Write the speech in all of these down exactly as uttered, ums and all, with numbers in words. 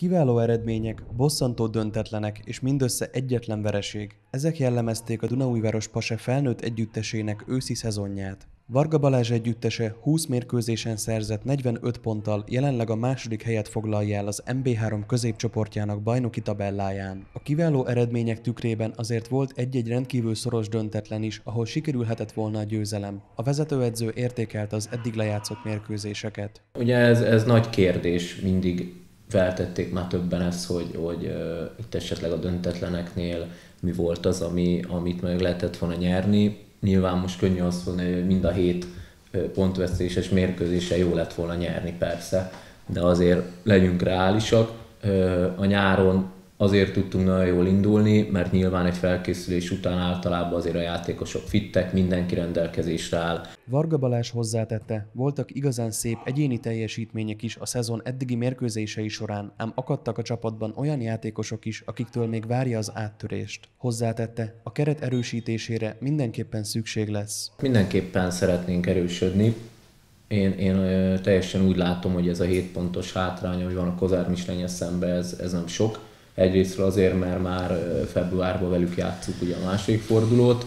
Kiváló eredmények, bosszantó döntetlenek és mindössze egyetlen vereség. Ezek jellemezték a Dunaújváros PASE felnőtt együttesének őszi szezonját. Varga Balázs együttese húsz mérkőzésen szerzett negyvenöt ponttal jelenleg a második helyet foglalja el az en bé három középcsoportjának bajnoki tabelláján. A kiváló eredmények tükrében azért volt egy-egy rendkívül szoros döntetlen is, ahol sikerülhetett volna a győzelem. A vezetőedző értékelte az eddig lejátszott mérkőzéseket. Ugye ez, ez nagy kérdés, mindig feltették már többen ezt, hogy, hogy uh, itt esetleg a döntetleneknél mi volt az, ami, amit meg lehetett volna nyerni. Nyilván most könnyű azt mondani, hogy mind a hét pontvesztéses mérkőzése jó lett volna nyerni persze, de azért legyünk reálisak. A nyáron azért tudtunk nagyon jól indulni, mert nyilván egy felkészülés után általában azért a játékosok fittek, mindenki rendelkezésre áll. Varga Balázs hozzátette, voltak igazán szép egyéni teljesítmények is a szezon eddigi mérkőzései során, ám akadtak a csapatban olyan játékosok is, akiktől még várja az áttörést. Hozzátette, a keret erősítésére mindenképpen szükség lesz. Mindenképpen szeretnénk erősödni. Én, én teljesen úgy látom, hogy ez a hét pontos hátrány, hogy van a Kozár-Mislenye szemben, ez, ez nem sok. Egyrésztről azért, mert már februárban velük játsszuk ugye a második fordulót,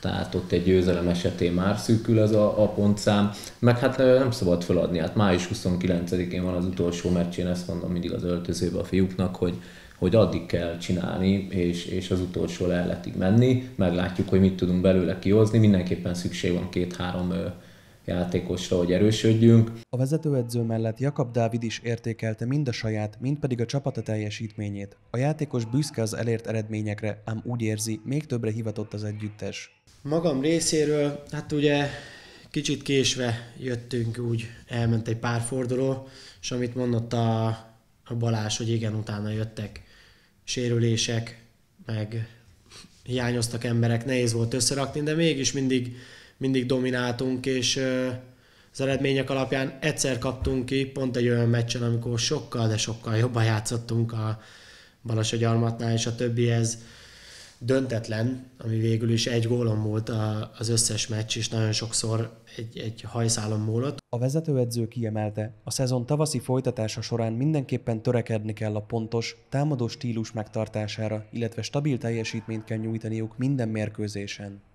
tehát ott egy győzelem esetén már szűkül ez a, a pontszám, meg hát nem szabad feladni, hát május huszonkilencedikén van az utolsó meccs, én ezt mondom mindig az öltözőbe a fiúknak, hogy, hogy addig kell csinálni, és, és az utolsó leletig menni, meglátjuk, hogy mit tudunk belőle kihozni, mindenképpen szükség van két-három játékosra, hogy erősödjünk. A vezetőedző mellett Jakab Dávid is értékelte mind a saját, mind pedig a csapata teljesítményét. A játékos büszke az elért eredményekre, ám úgy érzi, még többre hivatott az együttes. Magam részéről, hát ugye kicsit késve jöttünk, úgy elment egy pár forduló, és amit mondott a, a Balázs, hogy igen, utána jöttek sérülések, meg hiányoztak emberek, nehéz volt összerakni, de mégis mindig mindig domináltunk, és az eredmények alapján egyszer kaptunk ki, pont egy olyan meccsen, amikor sokkal, de sokkal jobban játszottunk a Balassagyarmatnál, és a többihez döntetlen, ami végül is egy gólon múlt az összes meccs, és nagyon sokszor egy, egy hajszálon múlott. A vezetőedző kiemelte, a szezon tavaszi folytatása során mindenképpen törekedni kell a pontos, támadó stílus megtartására, illetve stabil teljesítményt kell nyújtaniuk minden mérkőzésen.